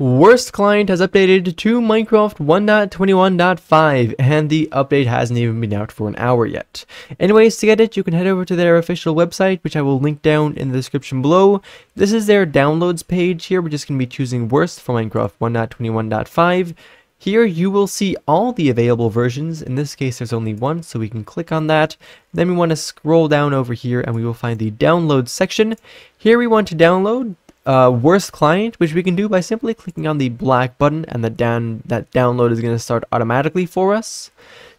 Wurst Client has updated to Minecraft 1.21.5, and the update hasn't even been out for an hour yet. Anyways, to get it, you can head over to their official website, which I will link down in the description below. This is their downloads page. Here we're just going to be choosing Wurst for Minecraft 1.21.5. Here you will see all the available versions. In this case, there's only one, so we can click on that. Then we want to scroll down over here, and we will find the download section. Here we want to download Wurst Client, which we can do by simply clicking on the black button, and that download is going to start automatically for us.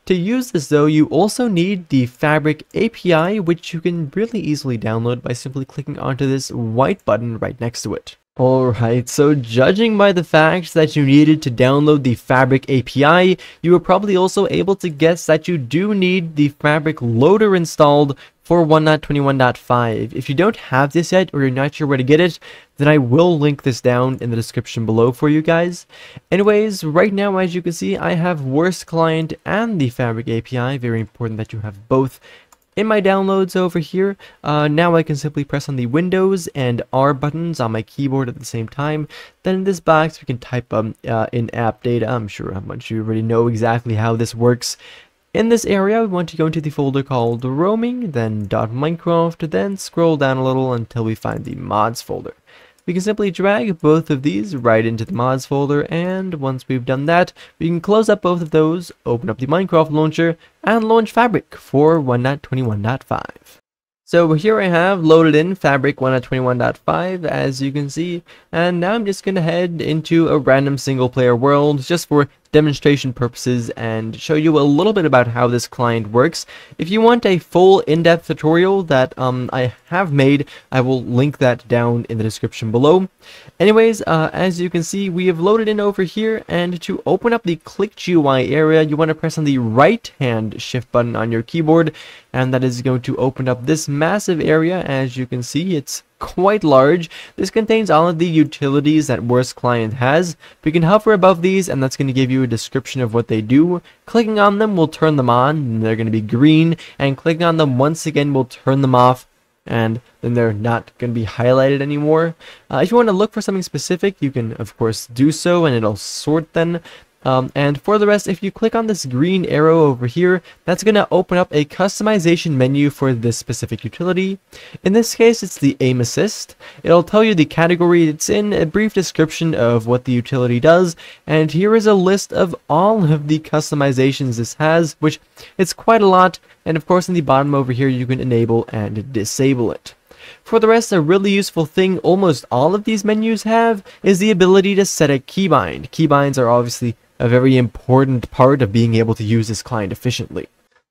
To use this though, you also need the Fabric API, which you can really easily download by simply clicking onto this white button right next to it. Alright, so judging by the fact that you needed to download the Fabric API, you were probably also able to guess that you do need the Fabric Loader installed for 1.21.5. If you don't have this yet, or you're not sure where to get it, then I will link this down in the description below for you guys. Anyways, right now, as you can see, I have Wurst Client and the Fabric API. Very important that you have both. In my downloads over here, now I can simply press on the Windows and R buttons on my keyboard at the same time. Then in this box, we can type in-app data. I'm sure how much you already know exactly how this works. In this area, we want to go into the folder called Roaming, then .minecraft, then scroll down a little until we find the Mods folder. We can simply drag both of these right into the mods folder, and once we've done that, we can close up both of those, open up the Minecraft launcher, and launch Fabric for 1.21.5. So here I have loaded in Fabric 1.21.5, as you can see, and now I'm just going to head into a random single player world just for demonstration purposes and show you a little bit about how this client works. If you want a full in-depth tutorial that I have made, I will link that down in the description below. Anyways, as you can see, we have loaded in over here, and to open up the click GUI area, you want to press on the right hand shift button on your keyboard, and that is going to open up this massive area. As you can see, it's quite large. This contains all of the utilities that Wurst Client has. We can hover above these, and that's going to give you a description of what they do. Clicking on them will turn them on, and they're going to be green, and clicking on them once again will turn them off, and then they're not going to be highlighted anymore. If you want to look for something specific, you can of course do so, and it'll sort them. And for the rest, if you click on this green arrow over here, that's going to open up a customization menu for this specific utility. In this case, it's the aim assist. It'll tell you the category it's in, a brief description of what the utility does, and here is a list of all of the customizations this has, which it's quite a lot, and of course in the bottom over here you can enable and disable it. For the rest, a really useful thing almost all of these menus have is the ability to set a keybind. Keybinds are obviously a very important part of being able to use this client efficiently.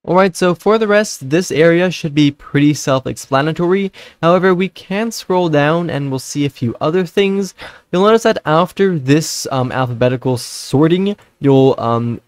Alright, so for the rest, this area should be pretty self-explanatory. However, we can scroll down and we'll see a few other things. You'll notice that after this alphabetical sorting, you'll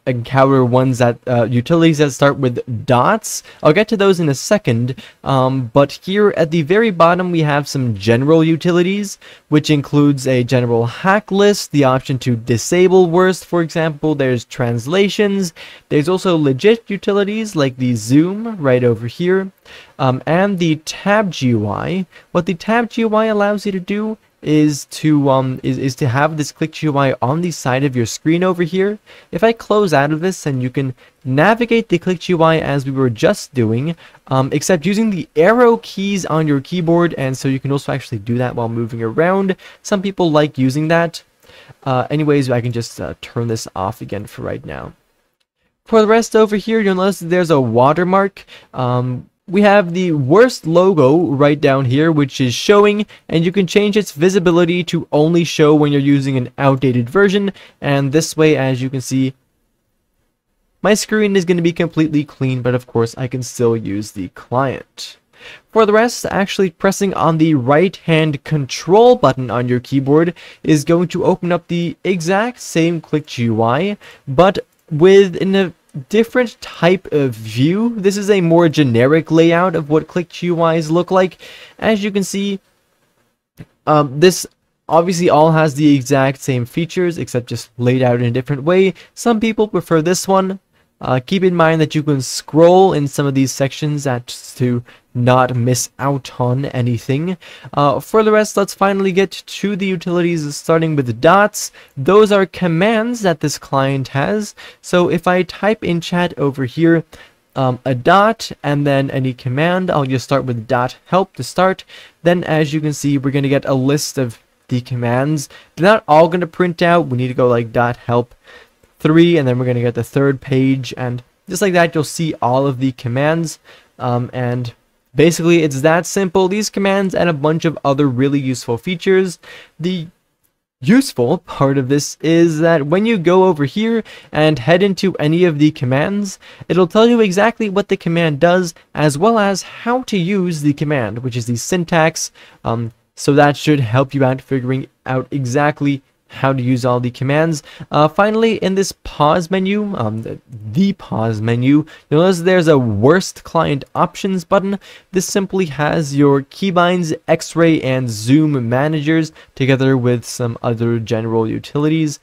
encounter ones that utilities that start with dots. I'll get to those in a second, but here at the very bottom we have some general utilities, which includes a general hack list, the option to disable Wurst, for example. There's translations. There's also legit utilities like the zoom right over here, and the tab GUI. What the tab GUI allows you to do is to have this click GUI on the side of your screen over here. If I close out of this, and you can navigate the click GUI as we were just doing, except using the arrow keys on your keyboard, and so you can also actually do that while moving around. Some people like using that. Anyways, I can just turn this off again for right now. For the rest over here, you'll notice that there's a watermark. We have the Wurst logo right down here, which is showing, and you can change its visibility to only show when you're using an outdated version, and this way, as you can see, my screen is going to be completely clean, but of course I can still use the client. For the rest, actually pressing on the right hand control button on your keyboard is going to open up the exact same click GUI, but within a different type of view. This is a more generic layout of what click GUIs look like. As you can see, this obviously all has the exact same features, except just laid out in a different way. Some people prefer this one. Keep in mind that you can scroll in some of these sections to not miss out on anything. For the rest, let's finally get to the utilities, starting with dots. Those are commands that this client has. So if I type in chat over here a dot and then any command, I'll just start with dot help to start. Then as you can see, we're going to get a list of the commands. They're not all going to print out. We need to go like dot help 3, and then we're going to get the third page, and just like that you'll see all of the commands. And basically it's that simple. These commands and a bunch of other really useful features. The useful part of this is that when you go over here and head into any of the commands, it'll tell you exactly what the command does, as well as how to use the command, which is the syntax. So that should help you out figuring out exactly how to use all the commands. Finally, in this pause menu, the pause menu, you'll notice there's a Wurst Client Options button. This simply has your keybinds, X-ray, and zoom managers, together with some other general utilities.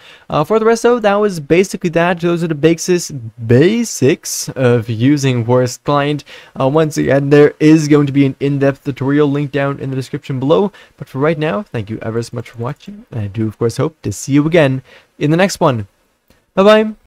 For the rest, though, that was basically that. Those are the basics of using Wurst Client. Once again, there is going to be an in-depth tutorial linked down in the description below. But for right now, thank you ever so much for watching. I do, of course, hope to see you again in the next one. Bye-bye.